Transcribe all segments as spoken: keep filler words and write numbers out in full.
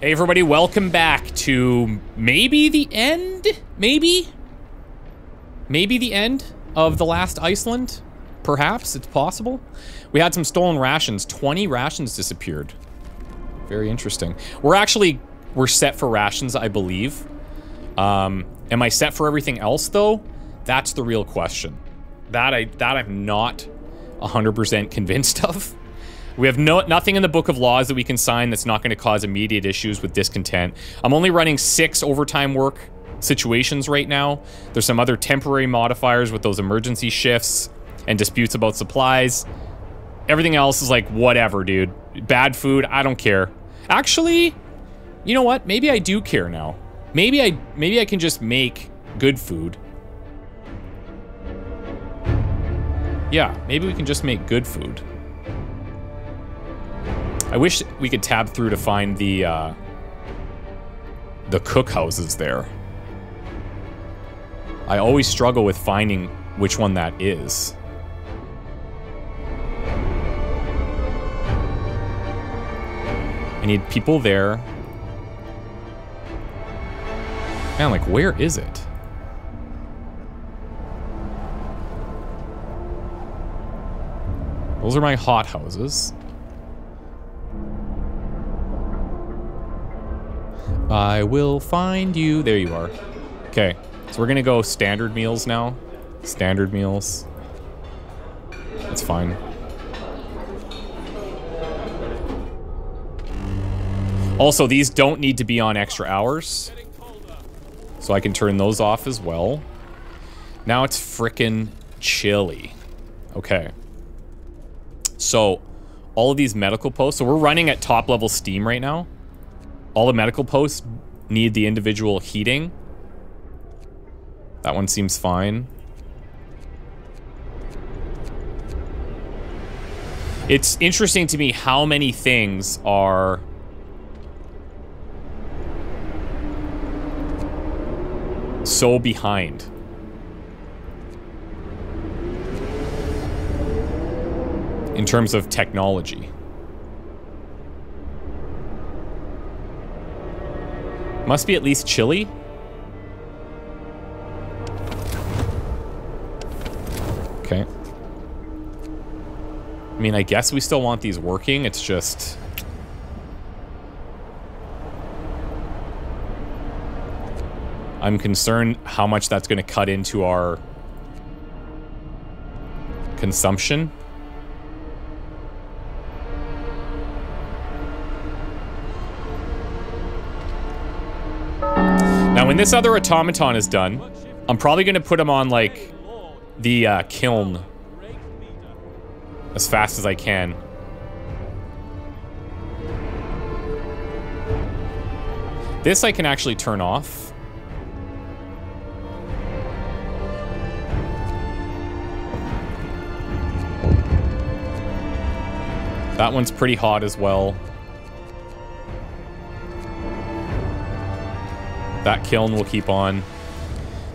Hey everybody, welcome back to maybe the end? Maybe? Maybe the end of The Last Iceland? Perhaps, it's possible. We had some stolen rations. twenty rations disappeared. Very interesting. We're actually, we're set for rations, I believe. Um, am I set for everything else though? That's the real question. That, I, that I'm not one hundred percent convinced of. We have no nothing in the Book of Laws that we can sign that's not going to cause immediate issues with discontent. I'm only running six overtime work situations right now. There's some other temporary modifiers with those emergency shifts and disputes about supplies. Everything else is like, whatever, dude. Bad food, I don't care. Actually, you know what? Maybe I do care now. Maybe I, maybe I can just make good food. Yeah, maybe we can just make good food. I wish we could tab through to find the, uh, the cookhouses there. I always struggle with finding which one that is. I need people there. Man, like, where is it? Those are my hothouses. I will find you. There you are. Okay, so we're gonna go standard meals now. Standard meals. That's fine. Also, these don't need to be on extra hours. So I can turn those off as well. Now it's frickin' chilly. Okay. So, all of these medical posts. So we're running at top level steam right now. All the medical posts need the individual heating. That one seems fine. It's interesting to me how many things are... so behind. In terms of technology. Must be at least chilly. Okay. I mean, I guess we still want these working. It's just... I'm concerned how much that's going to cut into our consumption. When this other automaton is done, I'm probably gonna put him on like the uh, kiln as fast as I can. This I can actually turn off. That one's pretty hot as well. That kiln will keep on.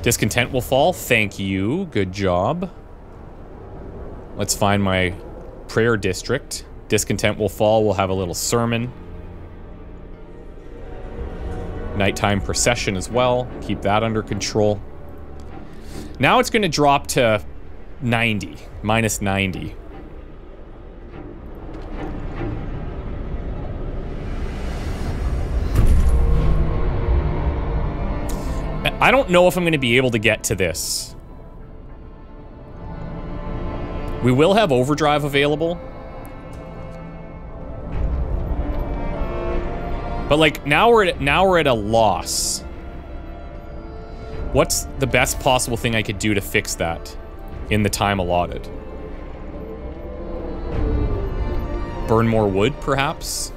Discontent will fall. Thank you. Good job. Let's find my prayer district. Discontent will fall. We'll have a little sermon. Nighttime procession as well. Keep that under control. Now it's going to drop to ninety. Minus ninety. I don't know if I'm going to be able to get to this. We will have overdrive available. But like now we're at now we're at a loss. What's the best possible thing I could do to fix that in the time allotted? Burn more wood, perhaps?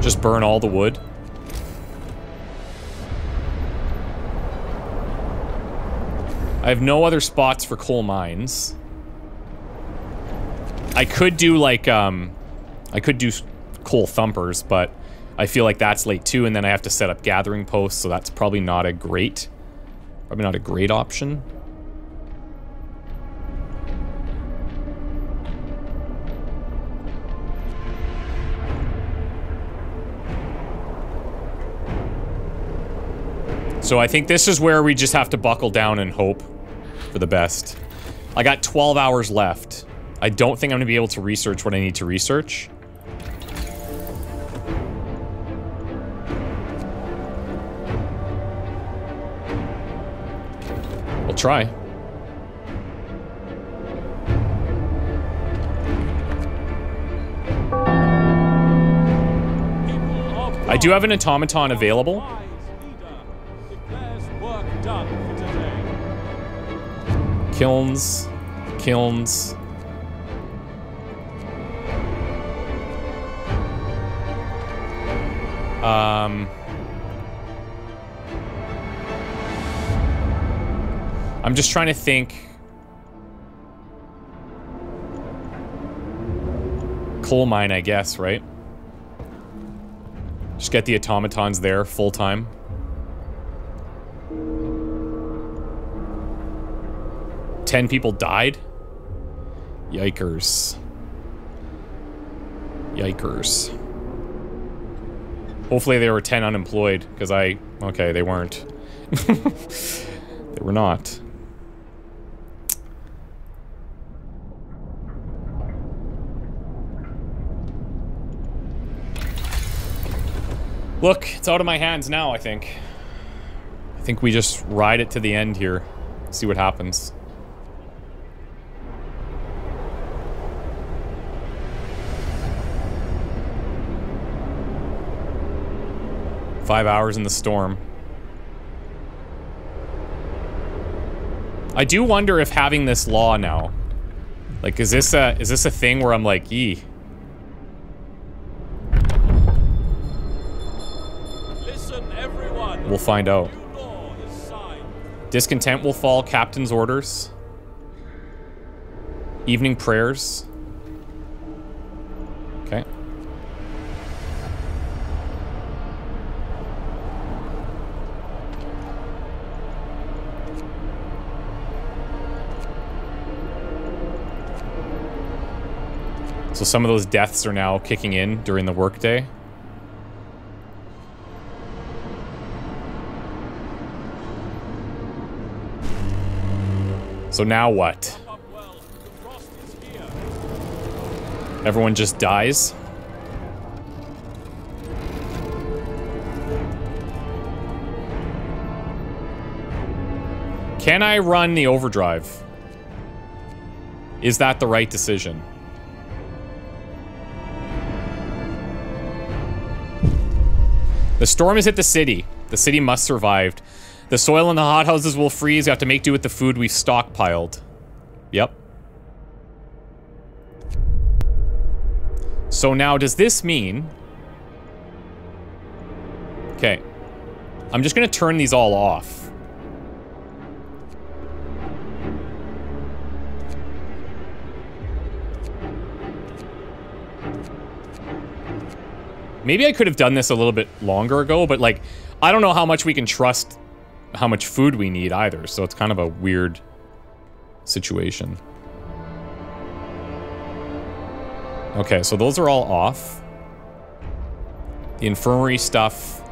Just burn all the wood. I have no other spots for coal mines. I could do like, um, I could do coal thumpers, but I feel like that's late too, and then I have to set up gathering posts, so that's probably not a great, probably not a great option. So I think this is where we just have to buckle down and hope for the best. I got twelve hours left. I don't think I'm gonna be able to research what I need to research. We'll try. I do have an automaton available. Kilns, kilns. Um, I'm just trying to think. Coal mine, I guess, right? Just get the automatons there full time. Ten people died? Yikers. Yikers. Hopefully there were ten unemployed, because I... Okay, they weren't. They were not. Look, it's out of my hands now, I think. I think we just ride it to the end here. See what happens. Five hours in the storm. I do wonder if having this law now, like, is this a is this a thing where I'm like, yee? Listen, everyone. We'll find out. Discontent will fall. Captain's orders. Evening prayers. Okay. So some of those deaths are now kicking in during the workday. So now what? Everyone just dies? Can I run the overdrive? Is that the right decision? The storm has hit the city. The city must survive. The soil in the hothouses will freeze. We have to make do with the food we've stockpiled. Yep. So now, does this mean... Okay. I'm just gonna turn these all off. Maybe I could have done this a little bit longer ago, but, like, I don't know how much we can trust how much food we need either, so it's kind of a weird situation. Okay, so those are all off. The infirmary stuff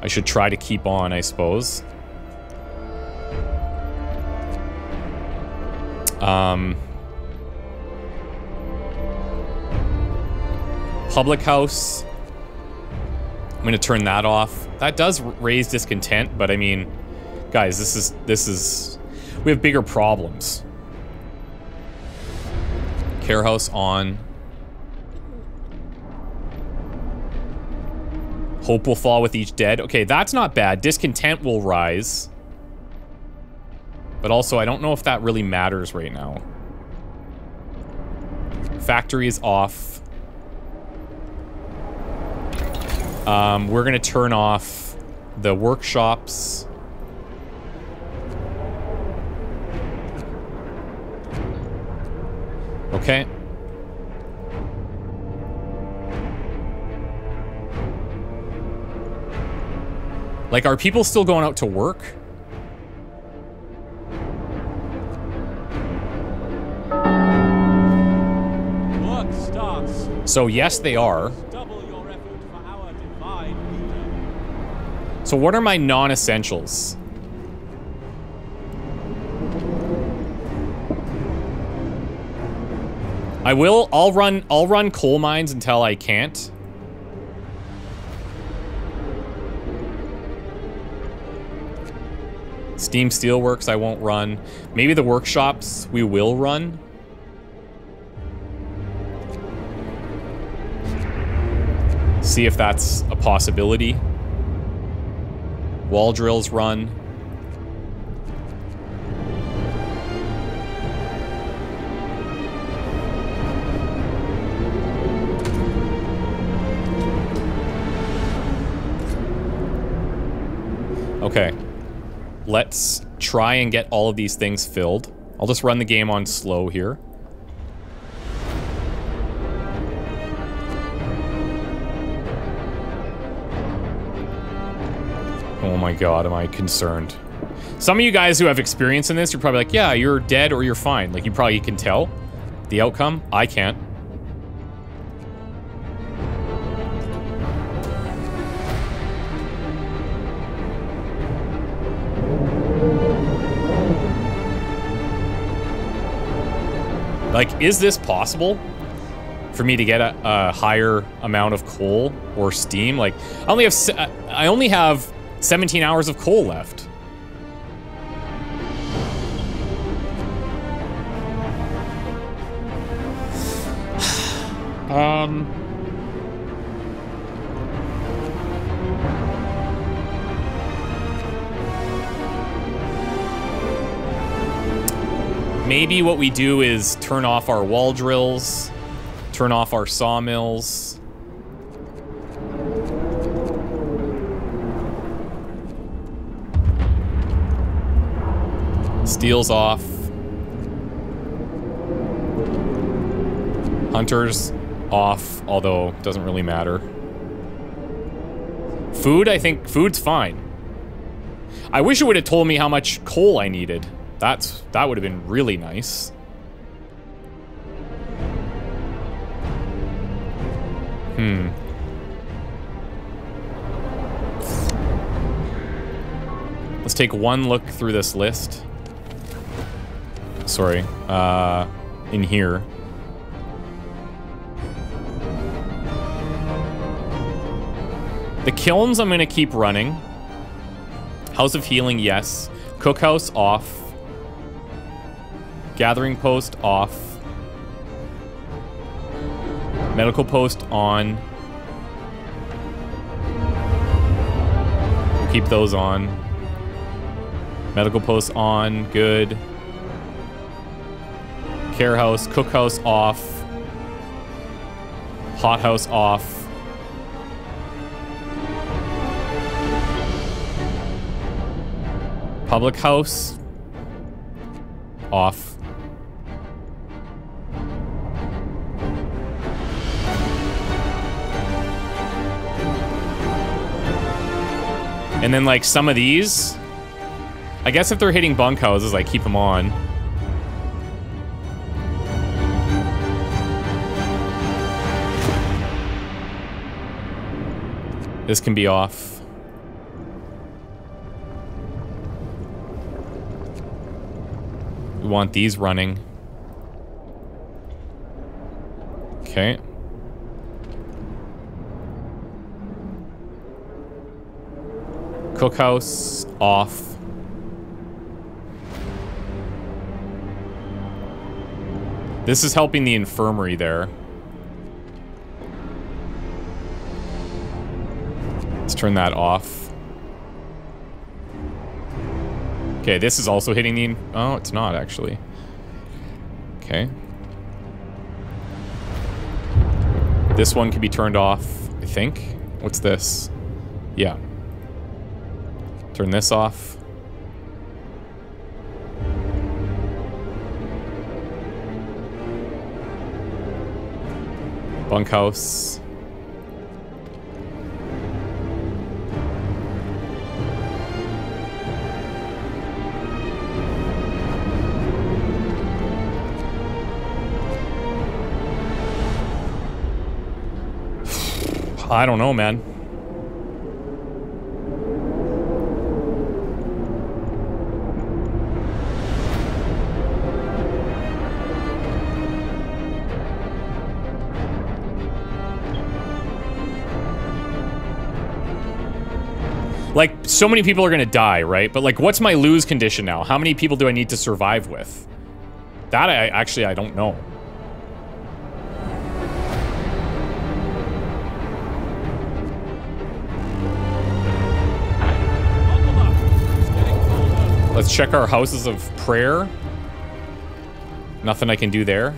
I should try to keep on, I suppose. Um... Public house... I'm gonna turn that off. That does raise discontent, but I mean, guys, this is this is we have bigger problems. Care house on. Hope will fall with each dead. Okay, that's not bad. Discontent will rise. But also, I don't know if that really matters right now. Factory is off. Um, we're gonna turn off the workshops. Okay. Like, are people still going out to work? Work starts. So yes, they are. So what are my non-essentials? I will, I'll run, I'll run coal mines until I can't. Steam Steelworks I won't run. Maybe the workshops we will run. See if that's a possibility. Wall drills run. Okay. Let's try and get all of these things filled. I'll just run the game on slow here. Oh my god, am I concerned? Some of you guys who have experience in this, you're probably like, yeah, you're dead or you're fine. Like, you probably can tell the outcome. I can't. Like, is this possible for me to get a, a higher amount of coal or steam? Like, I only have I only have seventeen hours of coal left. um. Maybe what we do is turn off our wall drills, turn off our sawmills. Steel's off. Hunter's off, although it doesn't really matter. Food, I think food's fine. I wish it would have told me how much coal I needed. That's, that would have been really nice. Hmm. Let's take one look through this list. Sorry, uh, in here. The kilns I'm gonna keep running. House of Healing, yes. Cookhouse, off. Gathering post off. Medical post on. Keep those on. Medical post on, good. Care house, cook house off. Hot house off. Public house off. And then, like, some of these, I guess if they're hitting bunkhouses, I keep them on. This can be off. We want these running. Okay. Cookhouse off. This is helping the infirmary there. Let's turn that off. Okay, this is also hitting the... Oh, it's not actually. Okay. This one can be turned off, I think. What's this? Yeah. Turn this off. Bunkhouse. I don't know, man. Like, so many people are gonna die, right? But like, what's my lose condition now? How many people do I need to survive with? That I actually, I don't know. Let's check our houses of prayer. Nothing I can do there.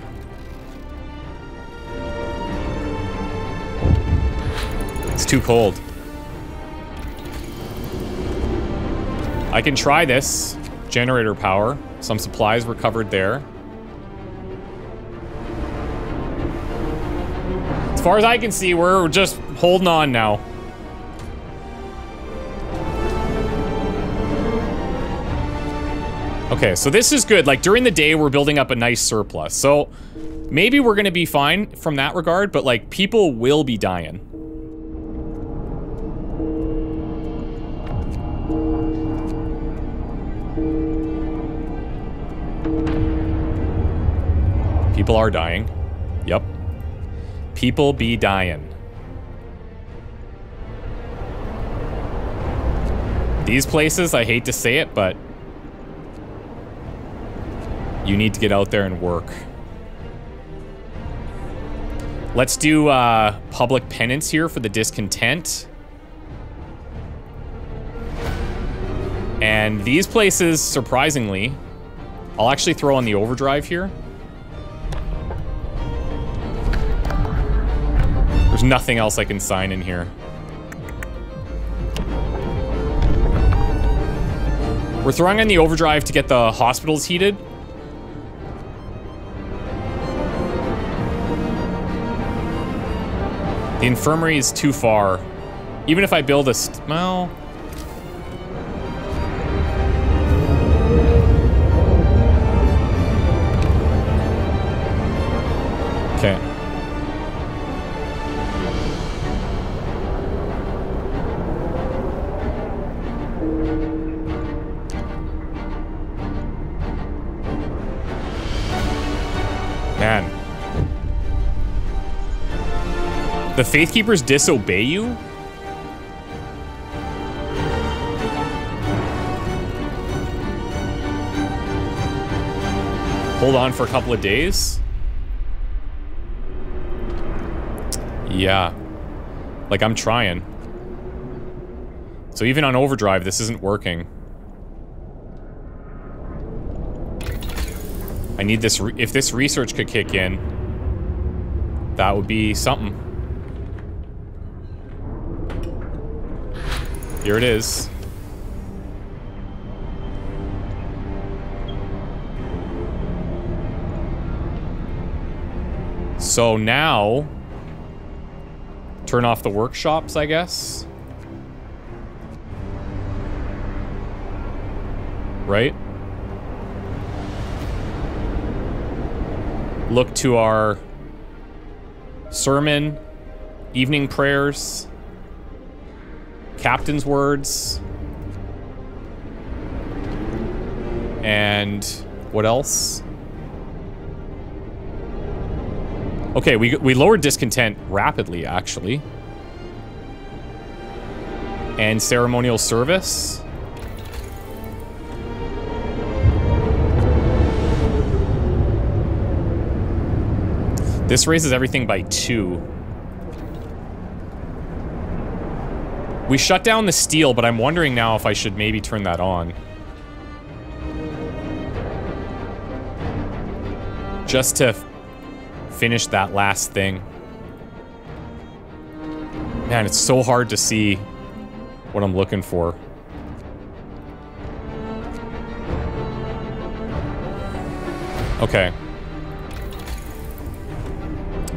It's too cold. I can try this. Generator power. Some supplies recovered there. As far as I can see, we're just holding on now. Okay, so this is good. Like, during the day, we're building up a nice surplus. So, maybe we're gonna be fine from that regard, but, like, people will be dying. People are dying. Yep. People be dying. These places, I hate to say it, but... you need to get out there and work. Let's do uh, public penance here for the discontent. And these places, surprisingly, I'll actually throw on the overdrive here. There's nothing else I can sign in here. We're throwing in the overdrive to get the hospitals heated. The infirmary is too far. Even if I build a st- well... okay. Man. The Faith Keepers disobey you? Hold on for a couple of days? Yeah. Like, I'm trying. So even on overdrive, this isn't working. I need this... re- if this research could kick in, that would be something. Here it is. So now, turn off the workshops, I guess. Right? Look to our sermon, evening prayers. Captain's words. And what else? Okay, we, we lowered discontent rapidly, actually. And ceremonial service. This raises everything by two. We shut down the steel, but I'm wondering now if I should maybe turn that on. Just to finish that last thing. Man, it's so hard to see what I'm looking for. Okay.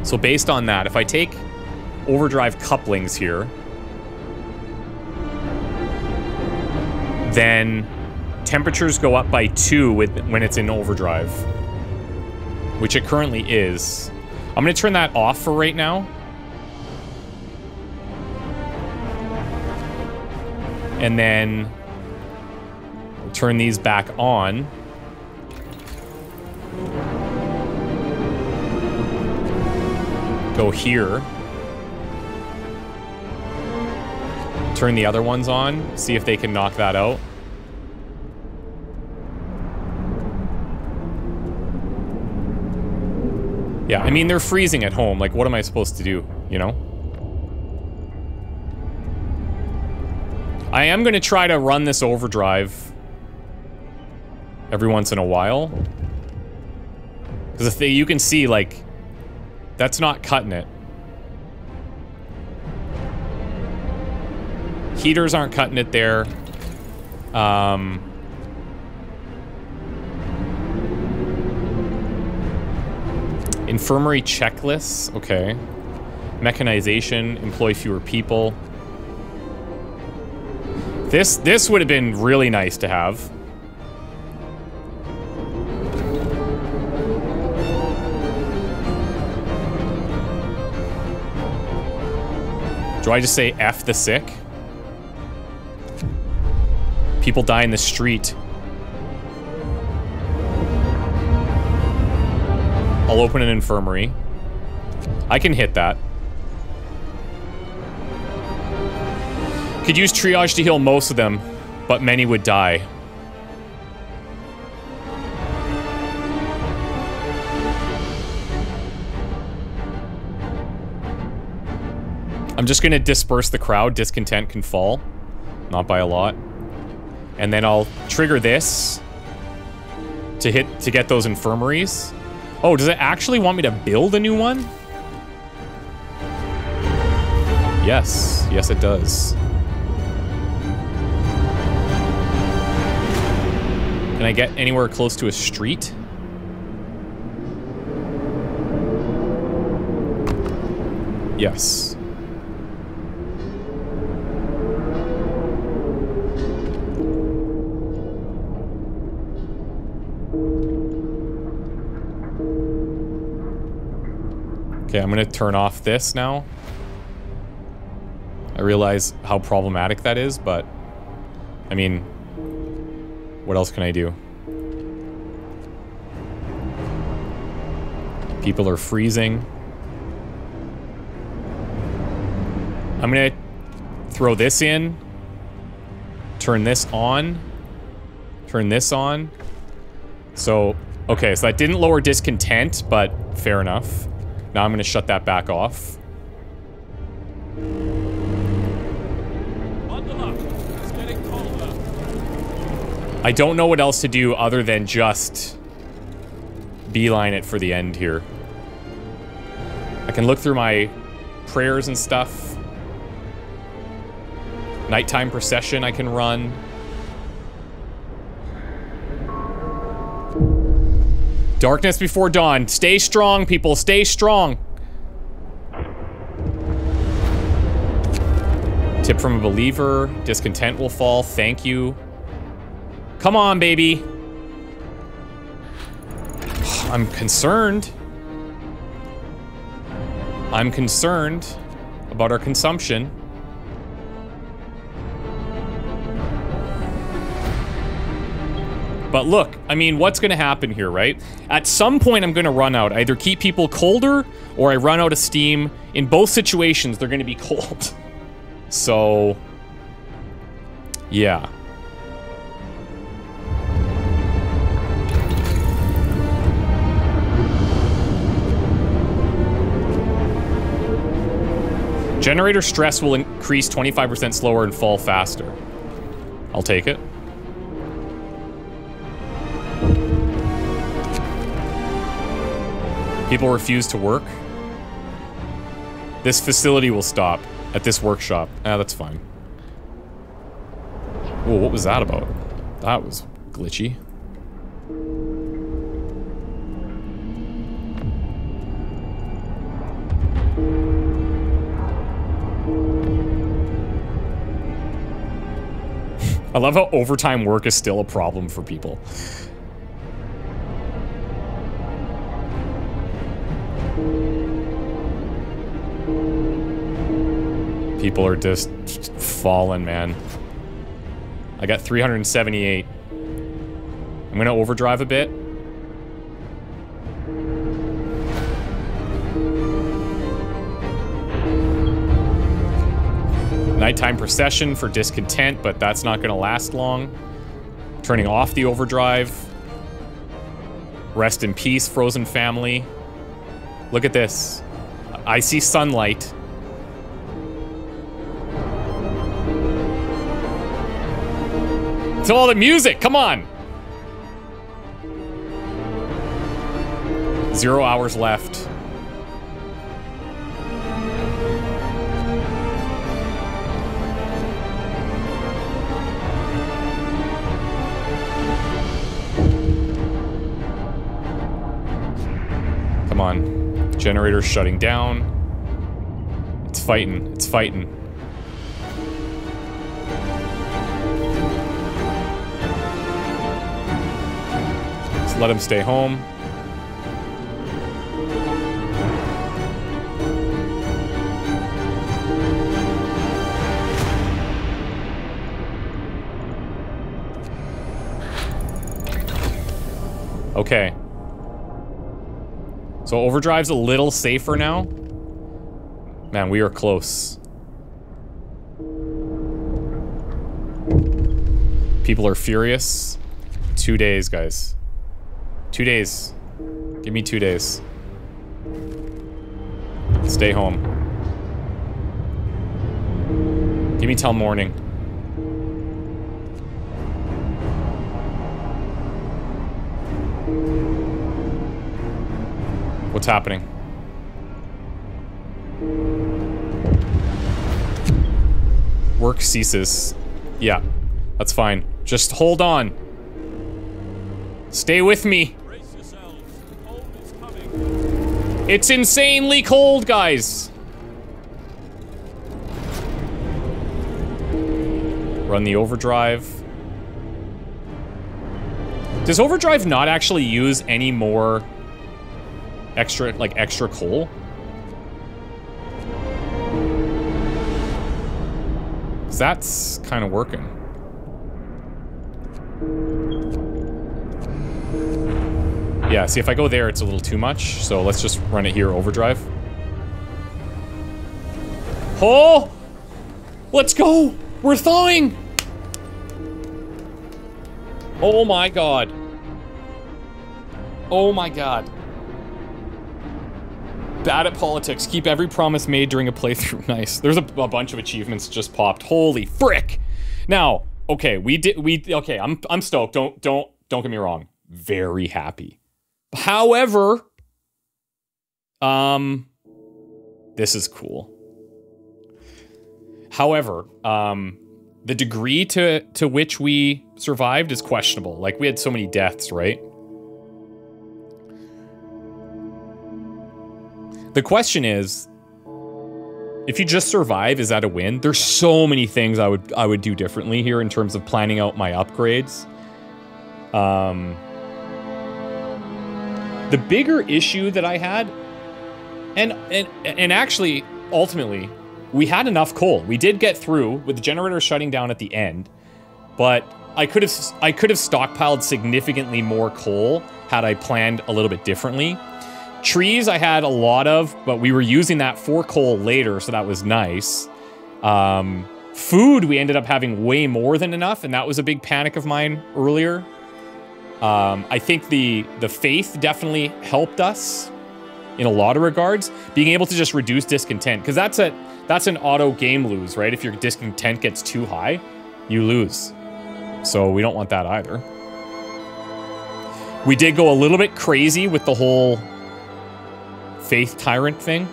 So based on that, if I take overdrive couplings here, then temperatures go up by two with, when it's in overdrive, which it currently is. I'm gonna turn that off for right now. And then we'll turn these back on. Go here. turn the other ones on, see if they can knock that out. Yeah, I mean, they're freezing at home. Like, what am I supposed to do, you know? I am gonna try to run this overdrive every once in a while. Because if they, you can see, like, that's not cutting it. Heaters aren't cutting it there. Um... Infirmary checklists, okay. Mechanization, employ fewer people. This, this would have been really nice to have. Do I just say F the sick? People die in the street. I'll open an infirmary. I can hit that. Could use triage to heal most of them, but many would die. I'm just gonna disperse the crowd. Discontent can fall. Not by a lot. And then I'll trigger this to hit, to get those infirmaries. Oh, does it actually want me to build a new one? Yes. Yes, it does. Can I get anywhere close to a street? Yes. Okay, I'm gonna turn off this now. I realize how problematic that is, but I mean, what else can I do? People are freezing. I'm gonna throw this in, turn this on, turn this on. So, okay, so that didn't lower discontent, but fair enough. Now I'm going to shut that back off. I don't know what else to do other than just beeline it for the end here. I can look through my prayers and stuff. Nighttime procession I can run. Darkness before dawn. Stay strong, people. Stay strong. Tip from a believer. Discontent will fall. Thank you. Come on, baby. I'm concerned. I'm concerned about our consumption. But look, I mean, what's gonna happen here, right? At some point, I'm gonna run out. I either keep people colder, or I run out of steam. In both situations, they're gonna be cold. So, yeah. Generator stress will increase twenty-five percent slower and fall faster. I'll take it. People refuse to work. This facility will stop at this workshop. Ah, that's fine. Whoa, what was that about? That was glitchy. I love how overtime work is still a problem for people. People are just falling, man. I got three hundred seventy-eight. I'm going to overdrive a bit. And Nighttime procession for discontent, but that's not going to last long. Turning off the overdrive. Rest in peace, frozen family. Look at this. I see sunlight. It's all the music, come on! Zero hours left. Come on. Generator's shutting down. It's fighting. It's fighting. Just let him stay home. Okay. So overdrive's a little safer now. Man, we are close. People are furious. Two days, guys. Two days. Give me two days. Stay home. Give me till morning. What's happening? Work ceases. Yeah, that's fine. Just hold on. Stay with me. Brace yourselves. Cold is coming. It's insanely cold, guys. Run the overdrive. Does overdrive not actually use any more extra, like, extra coal? Because that's kind of working. Yeah, see, if I go there, it's a little too much. So let's just run it here, overdrive. Oh! Let's go! We're thawing! Oh my god. Oh my god. Bad at politics. Keep every promise made during a playthrough. Nice. There's a, a bunch of achievements just popped. Holy frick! Now, okay, we did. We okay. I'm I'm stoked. Don't don't don't get me wrong. Very happy. However, um, this is cool. However, um, the degree to to which we survived is questionable. Like, we had so many deaths, right? The question is, if you just survive, is that a win? There's so many things I would I would do differently here in terms of planning out my upgrades. Um, the bigger issue that I had, and and and actually, ultimately, we had enough coal. We did get through with the generator shutting down at the end, but I could have I could have stockpiled significantly more coal had I planned a little bit differently. Trees I had a lot of, but we were using that for coal later, so that was nice. Um, food, we ended up having way more than enough, and that was a big panic of mine earlier. Um, I think the, the faith definitely helped us in a lot of regards, being able to just reduce discontent, because that's, a, that's an auto game lose, right? If your discontent gets too high, you lose. So we don't want that either. We did go a little bit crazy with the whole faith tyrant thing,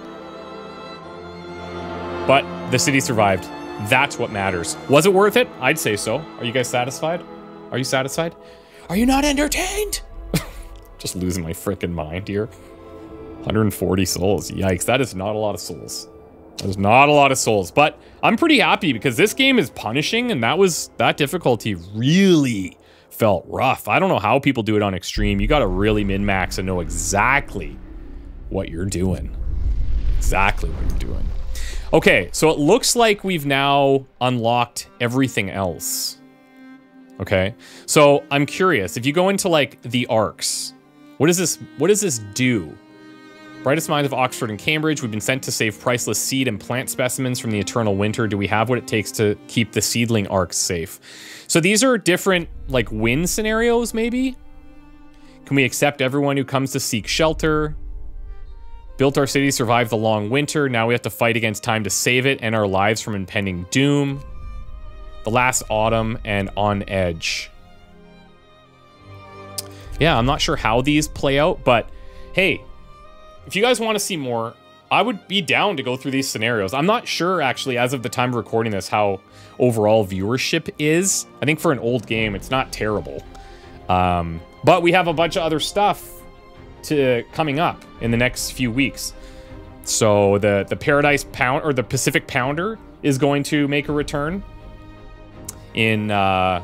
but the city survived. That's what matters. Was it worth it? I'd say so. Are you guys satisfied? Are you satisfied? Are you not entertained? Just losing my freaking mind here. one hundred forty souls. Yikes, that is not a lot of souls. That is not a lot of souls, but I'm pretty happy because this game is punishing, and that was that difficulty really felt rough. I don't know how people do it on extreme. You got to really min-max and know exactly what you're doing. Exactly what you're doing. Okay, so it looks like we've now unlocked everything else. Okay, so I'm curious, if you go into like the arcs, what does this, what does this do? Brightest minds of Oxford and Cambridge, we've been sent to save priceless seed and plant specimens from the eternal winter. Do we have what it takes to keep the seedling arcs safe? So these are different, like, win scenarios, maybe? Can we accept everyone who comes to seek shelter? Built our city, survived the long winter. Now we have to fight against time to save it and our lives from impending doom. The Last Autumn and On Edge. Yeah, I'm not sure how these play out, but hey, if you guys want to see more, I would be down to go through these scenarios. I'm not sure, actually, as of the time of recording this, how overall viewership is. I think for an old game, it's not terrible. Um, but we have a bunch of other stuff to coming up in the next few weeks. So the, the Paradise Pound, or the Pacific Pounder, is going to make a return in uh,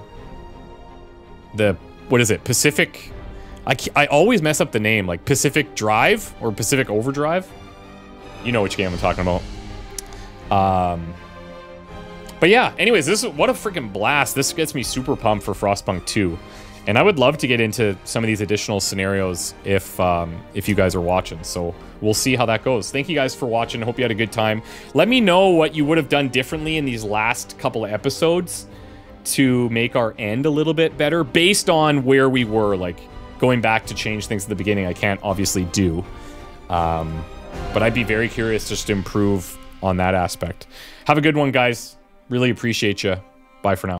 the, what is it, Pacific... I, I always mess up the name, like Pacific Drive or Pacific Overdrive. You know which game I'm talking about. Um, but yeah, anyways, this is, what a freaking blast. This gets me super pumped for Frostpunk two. And I would love to get into some of these additional scenarios if um, if you guys are watching. So we'll see how that goes. Thank you guys for watching. Hope you had a good time. Let me know what you would have done differently in these last couple of episodes to make our end a little bit better based on where we were, like... Going back to change things at the beginning, I can't obviously do. Um, but I'd be very curious just to improve on that aspect. Have a good one, guys. Really appreciate you. Bye for now.